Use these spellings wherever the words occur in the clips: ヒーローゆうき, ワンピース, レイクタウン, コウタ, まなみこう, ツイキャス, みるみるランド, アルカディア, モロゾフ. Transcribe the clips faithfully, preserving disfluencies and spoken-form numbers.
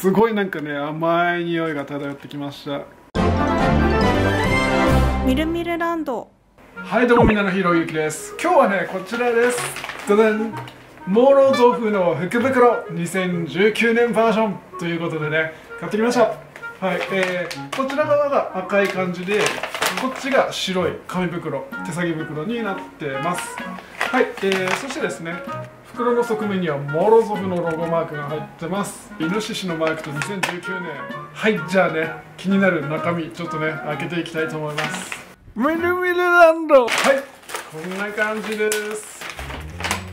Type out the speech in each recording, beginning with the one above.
すごいなんかね、甘い匂いが漂ってきました。みるみるランド。はい、どうもみんなのヒーローゆうきです。今日はね、こちらです。じゃじゃん、モーローゾーフの福袋にせんじゅうきゅうねんバージョンということでね、買ってきました。はい、えー、こちら側が赤い感じで、こっちが白い紙袋、手提げ袋になってます。はい、えー、そしてですね、袋の側面にはモーローゾフのロゴマークが入ってます。イノシシのマークとにせんじゅうきゅうねん。はい、じゃあね、気になる中身ちょっとね、開けていきたいと思います。みるみるランド。はい、こんな感じです。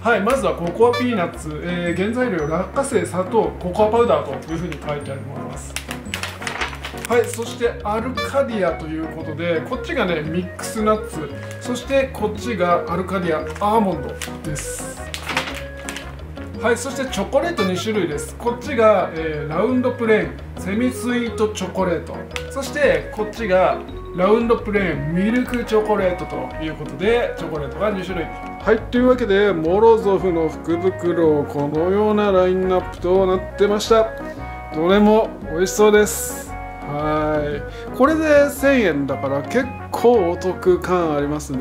はい、まずはココアピーナッツ、えー、原材料落花生、砂糖、ココアパウダーというふうに書いてあります。はい、そしてアルカディアということで、こっちがね、ミックスナッツ、そしてこっちがアルカディアアーモンドです。はい、そしてチョコレートにしゅるいです。こっちが、えー、ラウンドプレーンセミスイートチョコレート、そしてこっちがラウンドプレーンミルクチョコレートということで、チョコレートがにしゅるい。はい、というわけでモロゾフの福袋、このようなラインナップとなってました。どれも美味しそうです。はい、これでせんえんだから結構お得感ありますね。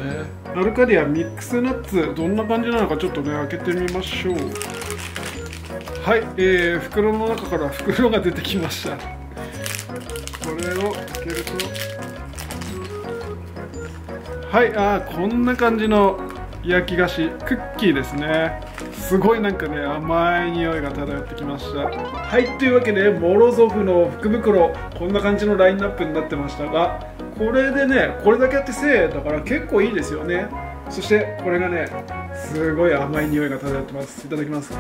アルカディアミックスナッツ、どんな感じなのかちょっとね、開けてみましょう。はい、えー、袋の中から袋が出てきました。これを開けると、はい、あー、こんな感じの焼き菓子、クッキーですね。すごいなんかね、甘い匂いが漂ってきました。はい、というわけでモロゾフの福袋、こんな感じのラインナップになってましたが、これでね、これだけあってせんえんだから結構いいですよね。そしてこれがね、すごい甘い匂いが漂ってます。いただきます。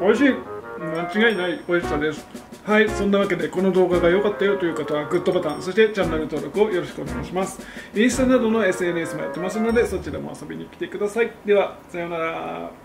美味しい、間違いない美味しさです。はい、そんなわけでこの動画が良かったよという方はグッドボタン、そしてチャンネル登録をよろしくお願いします。インスタなどの エスエヌエス もやってますので、そちらも遊びに来てください。では、さようなら。